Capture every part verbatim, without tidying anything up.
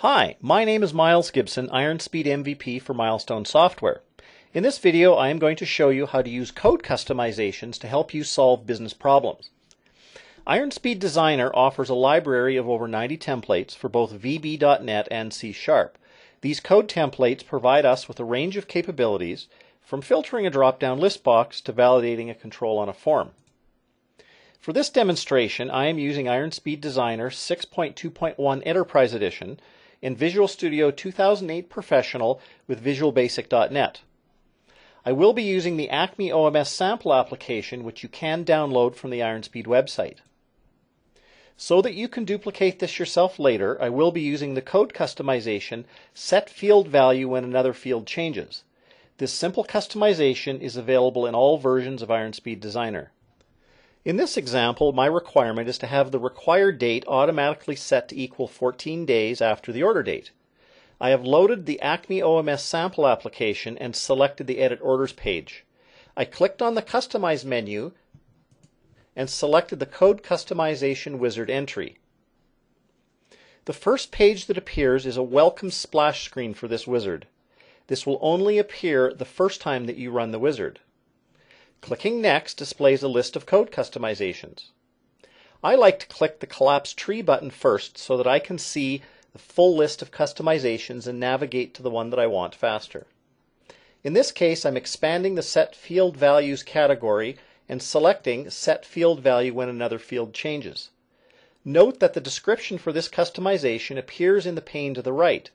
Hi, my name is Miles Gibson, Iron Speed M V P for Milestone Software. In this video, I am going to show you how to use code customizations to help you solve business problems. Iron Speed Designer offers a library of over ninety templates for both V B dot net and C sharp. These code templates provide us with a range of capabilities, from filtering a drop-down list box to validating a control on a form. For this demonstration, I am using Iron Speed Designer six point two point one Enterprise Edition and Visual Studio two thousand eight Professional with Visual Basic dot net. I will be using the Acme O M S sample application, which you can download from the Iron Speed website. So that you can duplicate this yourself later, I will be using the code customization Set Field Value When Another Field Changes. This simple customization is available in all versions of Iron Speed Designer. In this example, my requirement is to have the required date automatically set to equal fourteen days after the order date. I have loaded the Acme O M S sample application and selected the Edit Orders page. I clicked on the Customize menu and selected the Code Customization Wizard entry. The first page that appears is a welcome splash screen for this wizard. This will only appear the first time that you run the wizard. Clicking Next displays a list of code customizations. I like to click the Collapse Tree button first so that I can see the full list of customizations and navigate to the one that I want faster. In this case, I'm expanding the Set Field Values category and selecting Set Field Value When Another Field Changes. Note that the description for this customization appears in the pane to the right.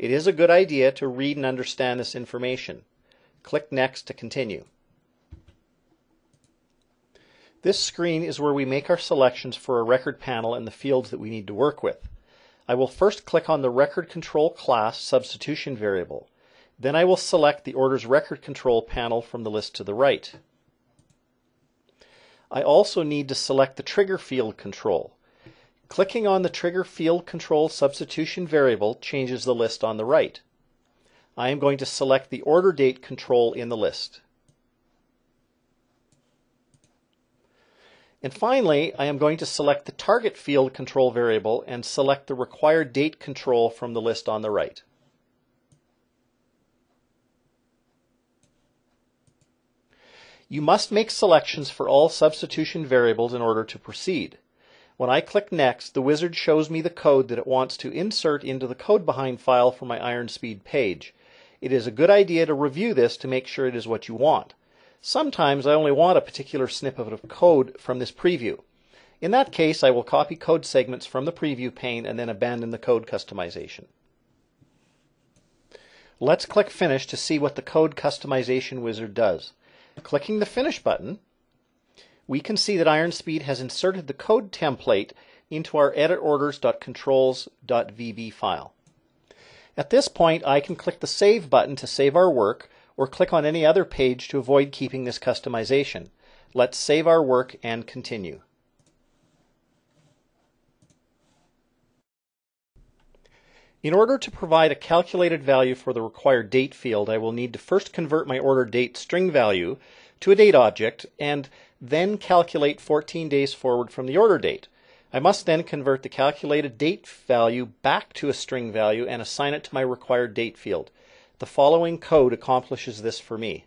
It is a good idea to read and understand this information. Click Next to continue. This screen is where we make our selections for a record panel and the fields that we need to work with. I will first click on the Record Control class substitution variable. Then I will select the Orders Record Control panel from the list to the right. I also need to select the Trigger Field Control. Clicking on the Trigger Field Control substitution variable changes the list on the right. I am going to select the Order Date control in the list. And finally, I am going to select the Target Field Control variable and select the Required Date control from the list on the right. You must make selections for all substitution variables in order to proceed. When I click Next, the wizard shows me the code that it wants to insert into the code behind file for my Iron Speed page. It is a good idea to review this to make sure it is what you want. Sometimes I only want a particular snippet of code from this preview. In that case, I will copy code segments from the preview pane and then abandon the code customization. Let's click Finish to see what the code customization wizard does. Clicking the Finish button, we can see that Iron Speed has inserted the code template into our Edit Orders dot Controls dot v b file. At this point, I can click the Save button to save our work, or click on any other page to avoid keeping this customization. Let's save our work and continue. In order to provide a calculated value for the required date field, I will need to first convert my order date string value to a date object and then calculate fourteen days forward from the order date. I must then convert the calculated date value back to a string value and assign it to my required date field. The following code accomplishes this for me.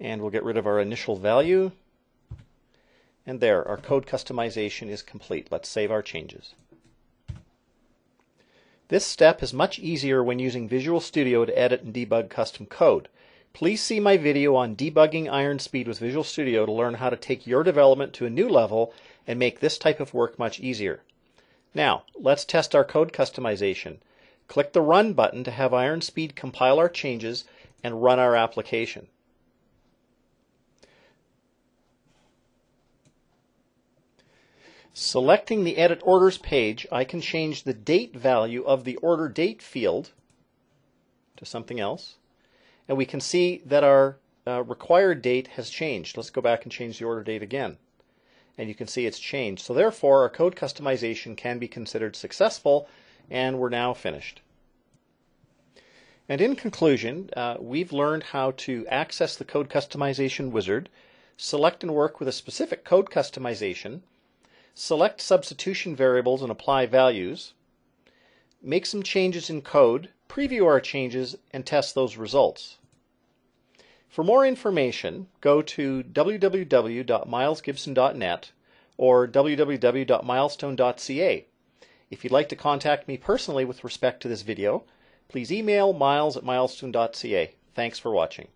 And we'll get rid of our initial value. And there, our code customization is complete. Let's save our changes. This step is much easier when using Visual Studio to edit and debug custom code. Please see my video on debugging Iron Speed with Visual Studio to learn how to take your development to a new level and make this type of work much easier. Now, let's test our code customization. Click the Run button to have Iron Speed compile our changes and run our application. Selecting the Edit Orders page, I can change the date value of the Order Date field to something else, and we can see that our uh, required date has changed. Let's go back and change the order date again. And you can see it's changed. So therefore, our code customization can be considered successful, and we're now finished. And in conclusion, uh, we've learned how to access the code customization wizard, select and work with a specific code customization, Select substitution variables and apply values. Make some changes in code, preview our changes, and test those results. For more information, go to w w w dot miles gibson dot net or w w w dot milestone dot c a. If you'd like to contact me personally with respect to this video, please email miles at milestone dot c a. Thanks for watching.